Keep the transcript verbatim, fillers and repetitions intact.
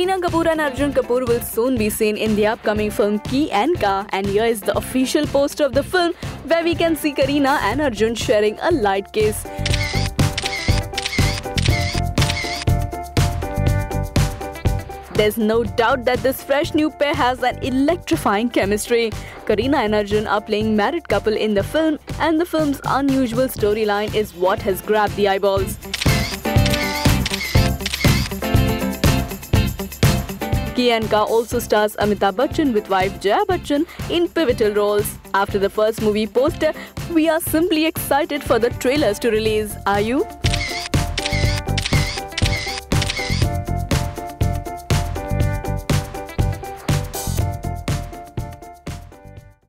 Kareena Kapoor and Arjun Kapoor will soon be seen in the upcoming film Ki and Ka, and here is the official poster of the film where we can see Kareena and Arjun sharing a light kiss. There's no doubt that this fresh new pair has an electrifying chemistry. Kareena and Arjun are playing married couple in the film, and the film's unusual storyline is what has grabbed the eyeballs. Ki and Ka also stars Amitabh Bachchan with wife Jaya Bachchan in pivotal roles. After the first movie poster, we are simply excited for the trailers to release. Are you?